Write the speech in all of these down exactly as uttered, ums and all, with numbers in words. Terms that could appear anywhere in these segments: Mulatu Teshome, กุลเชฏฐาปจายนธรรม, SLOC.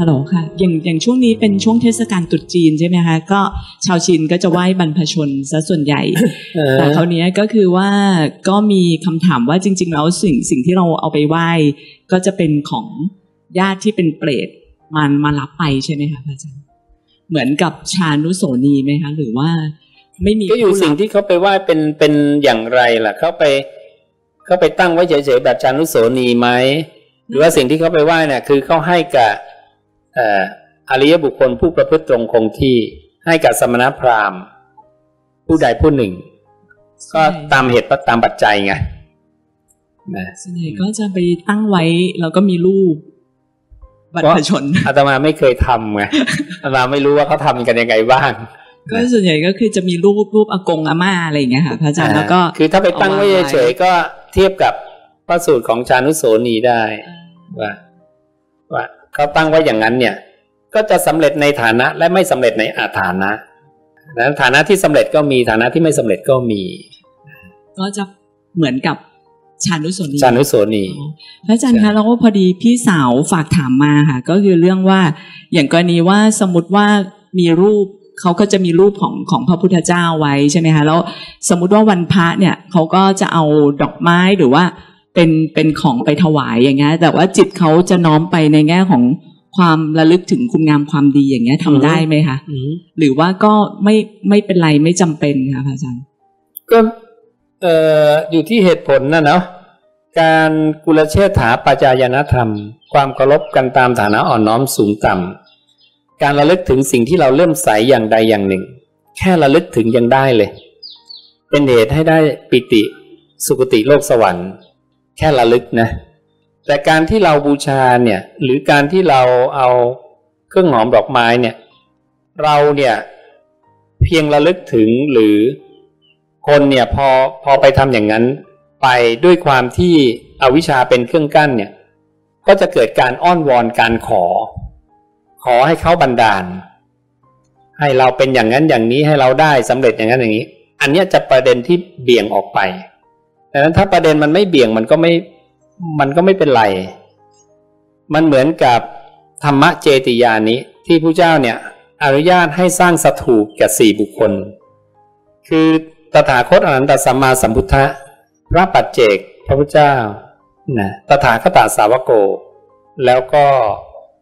ฮัลโหลค่ะอย่างอย่างช่วงนี้เป็นช่วงเทศกาลตรุษจีนใช่ไหมคะก็ชาวจีนก็จะไหว้บรรพชนซะส่วนใหญ่ แต่คราวนี้ก็คือว่าก็มีคำถามว่าจริงๆแล้วสิ่งสิ่งที่เราเอาไปไหว้ก็จะเป็นของญาติที่เป็นเปรตมันมารับไปใช่ไหมคะอาจารย์เหมือนกับชานุโสณีไหมคะหรือว่าไม่มีก็อยู่สิ่งที่เขาไปไหว้เป็นเป็นอย่างไรล่ะเขาไปเขาไปตั้งไว้เฉยๆแบบชานุโสณีไหมหรือว่าสิ่งที่เขาไปไหว้เนี่ยคือเขาให้กับอริยบุคคลผู้ประพฤติตรงคงที่ให้กับสมณพราหมณ์ผู้ใดผู้หนึ่งก็ตามเหตุตามปัจจัยไงส่วนใหญ่ก็จะไปตั้งไว้แล้วก็มีรูปบัตรประชาชนอาตมาไม่เคยทำไงอาตมาไม่รู้ว่าเขาทำกันยังไงบ้างก็ส่วนใหญ่ก็คือจะมีรูปรูปอากงอาม่าอะไรอย่างเงี้ยค่ะพระอาจารย์แล้วก็คือถ้าไปตั้งไว้เฉยๆก็เทียบกับพระสูตรของชานุโสณีได้ว่าว่าเขาตั้งไว้อย่างนั้นเนี่ยก็จะสำเร็จในฐานะและไม่สำเร็จในอาฐานะนั้นฐานะที่สำเร็จก็มีฐานะที่ไม่สำเร็จก็มีก็จะเหมือนกับชานุโสณีชานุโสณีพระอาจารย์คะแล้วก็พอดีพี่สาวฝากถามมาค่ะก็คือเรื่องว่าอย่างกรณีว่าสมมติว่ามีรูปเขาก็จะมีรูปของของพระพุทธเจ้าไว้ใช่ไหมคะแล้วสมมติว่าวันพระเนี่ยเขาก็จะเอาดอกไม้หรือว่าเป็นเป็นของไปถวายอย่างเงี้ยแต่ว่าจิตเขาจะน้อมไปในแง่ของความระลึกถึงคุณงามความดีอย่างเงี้ยทำได้ไหมคะหรือว่าก็ไม่ไม่เป็นไรไม่จำเป็นค่ะพระอาจารย์ก็เอ่ออยู่ที่เหตุผลน่ะเนาะการกุลเชษฐาปจายนธรรมความเคารพกันตามฐานะอ่อนน้อมสูงต่ำการระลึกถึงสิ่งที่เราเลื่อมใสอย่างใดอย่างหนึ่งแค่ระลึกถึงยังได้เลยเป็นเหตุให้ได้ปิติสุคติโลกสวรรค์แค่ระลึกนะแต่การที่เราบูชาเนี่ยหรือการที่เราเอาเครื่องหอมดอกไม้เนี่ยเราเนี่ยเพียงระลึกถึงหรือคนเนี่ยพอพอไปทำอย่างนั้นไปด้วยความที่อวิชชาเป็นเครื่องกั้นเนี่ยก็จะเกิดการอ้อนวอนการขอขอให้เขาบันดาลให้เราเป็นอย่างนั้นอย่างนี้ให้เราได้สำเร็จอย่างนั้นอย่างนี้อันนี้จะประเด็นที่เบี่ยงออกไปดังนั้นถ้าประเด็นมันไม่เบี่ยงมันก็ไม่มันก็ไม่เป็นไรมันเหมือนกับธรรมเจติยานิที่พระเจ้าเนี่ยอนุญาตให้สร้างสถูปแก่สี่บุคคลคือตถาคตอรหันตสัมมาสัมพุทธะพระปัจเจกพระพุทธเจ้านะตถาคตสาวโกแล้วก็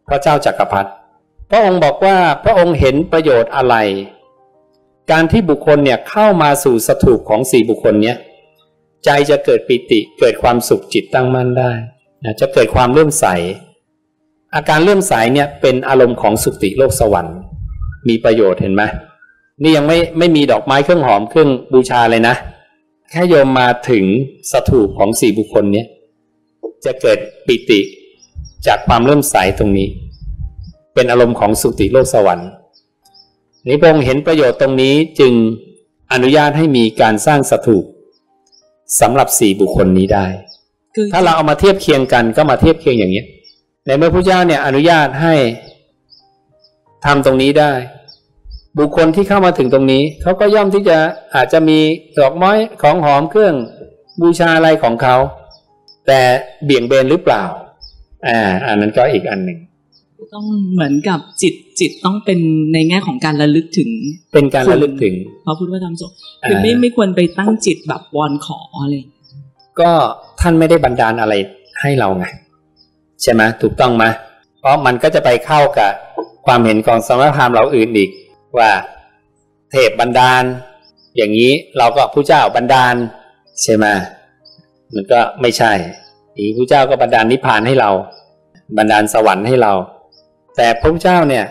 พระเจ้าจักรพรรดิพระองค์บอกว่าพระองค์เห็นประโยชน์อะไรการที่บุคคลเนี่ยเข้ามาสู่สถูปของสี่บุคคลเนี่ยใจจะเกิดปิติเกิดความสุขจิตตั้งมั่นได้นะจะเกิดความเลื่อมใสอาการเลื่อมใสเนี่ยเป็นอารมณ์ของสุคติโลกสวรรค์มีประโยชน์เห็นไหมนี่ยังไม่ไม่มีดอกไม้เครื่องหอมเครื่องบูชาเลยนะแค่โยมมาถึงสถูปของสี่บุคคลนี้จะเกิดปิติจากความเลื่อมใสตรงนี้เป็นอารมณ์ของสุคติโลกสวรรค์นี้พระองค์เห็นประโยชน์ตรงนี้จึงอนุญาตให้มีการสร้างสถูปสำหรับสี่บุคคลนี้ได้ถ้าเราเอามาเทียบเคียงกันก็มาเทียบเคียงอย่างนี้ในเมื่อพระเจ้าเนี่ยอนุญาตให้ทำตรงนี้ได้บุคคลที่เข้ามาถึงตรงนี้เขาก็ย่อมที่จะอาจจะมีดอกไม้ของหอมเครื่องบูชาอะไรของเขาแต่เบี่ยงเบนหรือเปล่าอ่าอันนั้นก็อีกอันหนึ่งต้องเหมือนกับจิตจิตต้องเป็นในแง่ของการระลึกถึงเป็นการระลึกถึงพระพุทธธรรมสงฆ์คือไม่ไม่ควรไปตั้งจิตแบบวอนขออะไรก็ท่านไม่ได้บันดาลอะไรให้เราไงใช่ไหมถูกต้องไหมเพราะมันก็จะไปเข้ากับความเห็นของสมณพราหมณ์เราอื่นอีกว่าเทพบันดาลอย่างนี้เราก็ผู้เจ้าบันดาลใช่ไหมมันก็ไม่ใช่อีผู้เจ้าก็บันดาลนิพพานให้เราบันดาลสวรรค์ให้เราแต่พระพุทธเจ้าเนี่ย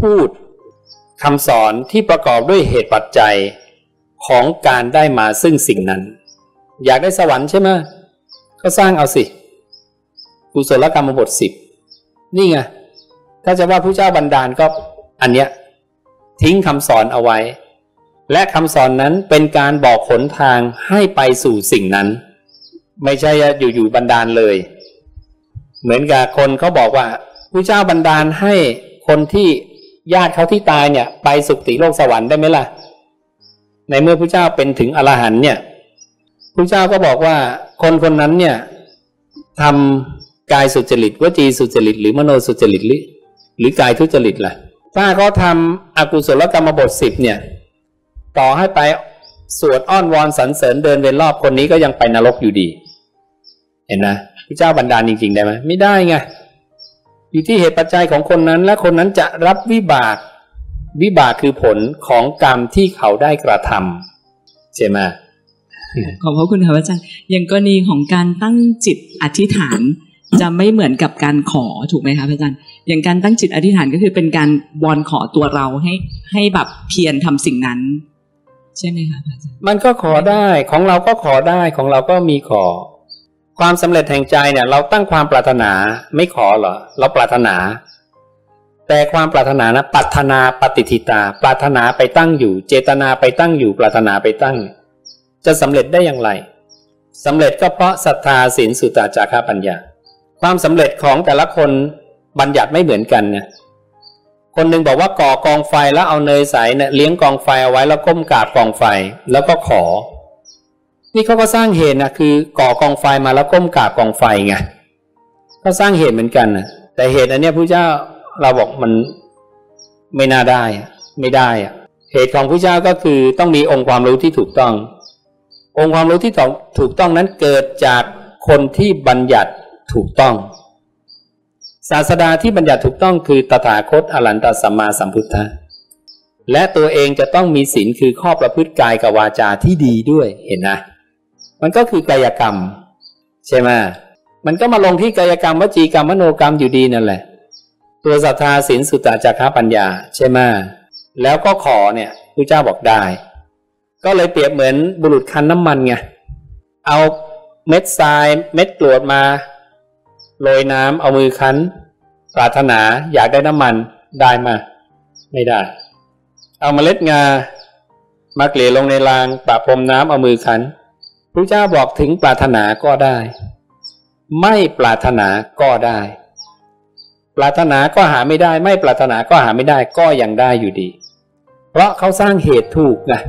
พูดคำสอนที่ประกอบด้วยเหตุปัจจัยของการได้มาซึ่งสิ่งนั้นอยากได้สวรรค์ใช่ไหมก็สร้างเอาสิกุศลกรรมบทสิบนี่ไงถ้าจะว่าพระพุทธเจ้าบันดาลก็อันเนี้ยทิ้งคำสอนเอาไว้และคำสอนนั้นเป็นการบอกหนทางให้ไปสู่สิ่งนั้นไม่ใช่อยู่ๆบันดาลเลยเหมือนกับคนเขาบอกว่าพระเจ้าบันดาลให้คนที่ญาติเขาที่ตายเนี่ยไปสุคติโลกสวรรค์ได้ไหมล่ะในเมื่อพระเจ้าเป็นถึงอรหันต์เนี่ยพระเจ้าก็บอกว่าคนคนนั้นเนี่ยทำ กายสุจริตวจีสุจริตหรือมโนสุจริตหรือหรือกายทุจริตล่ะถ้าเขาทำอกุศลกรรมบทสิบเนี่ยต่อให้ไปสวดอ้อนวอนสรรเสริญเดินเวียนรอบคนนี้ก็ยังไปนรกอยู่ดีเห็นนะพระเจ้าบันดาลจริงๆได้ไหมไม่ได้ไงอยู่ที่เหตุปัจจัยของคนนั้นและคนนั้นจะรับวิบากวิบากคือผลของกรรมที่เขาได้กระทำใช่ไหมขอบพระคุณค่ะอาจารย์อย่างกรณีของการตั้งจิตอธิษฐานจะไม่เหมือนกับการขอถูกไหมคะอาจารย์อย่างการตั้งจิตอธิษฐานก็คือเป็นการวอนขอตัวเราให้ให้แบบเพียรทำสิ่งนั้นใช่ไหมคะอาจารย์มันก็ขอได้ของเราก็ขอได้ของเราก็มีขอความสำเร็จแห่งใจเนี่ยเราตั้งความปรารถนาไม่ขอเหรอเราปรารถนาแต่ความปรารถนานะปรารถนาปฏิทิตาปรารถนาไปตั้งอยู่เจตนาไปตั้งอยู่ปรารถนาไปตั้งจะสำเร็จได้อย่างไรสำเร็จก็เพราะศรัทธาศีลสุตตะจาคะปัญญาความสำเร็จของแต่ละคนบัญญัติไม่เหมือนกันนะคนหนึ่งบอกว่าก่อกองไฟแล้วเอาเนยใสเนี่ยเลี้ยงกองไฟเอาไว้แล้วก้มกราบกองไฟแล้วก็ขอนี่เขาก็สร้างเหตุนะคือก่อกองไฟมาแล้วก้มกราบกองไฟไงก็สร้างเหตุเหมือนกันนะแต่เหตุอันเนี้ยพระเจ้าเราบอกมันไม่น่าได้ไม่ได้อะเหตุของพระเจ้าก็คือต้องมีองค์ความรู้ที่ถูกต้ององค์ความรู้ที่ถูกต้องนั้นเกิดจากคนที่บัญญัติถูกต้องศาสดาที่บัญญัติถูกต้องคือตถาคตอรหันตสัมมาสัมพุทธะและตัวเองจะต้องมีศีลคือข้อประพฤติกายกับวาจาที่ดีด้วยเห็นนะมันก็คือกายกรรมใช่ไหมมันก็มาลงที่กายกรรมวจีกรรมมโนกรรมอยู่ดีนั่นแหละตัวศรัทธาศีลสุตตะจาคะปัญญาใช่ไหมแล้วก็ขอเนี่ยพระเจ้าบอกได้ก็เลยเปรียบเหมือนบุรุษคั้นน้ำมันไงเอาเม็ดทรายเม็ดกรวดมาโรยน้ำเอามือคั้นปรารถนาอยากได้น้ำมันได้มาไม่ได้เอาเมล็ดงามาเกลี่ยลงในรางปะพรมน้ำเอามือคั้นพระเจ้าบอกถึงปรารถนาก็ได้ไม่ปรารถนาก็ได้ปรารถนาก็หาไม่ได้ไม่ปรารถนาก็หาไม่ได้ก็ยังได้อยู่ดีเพราะเขาสร้างเหตุถูกนะ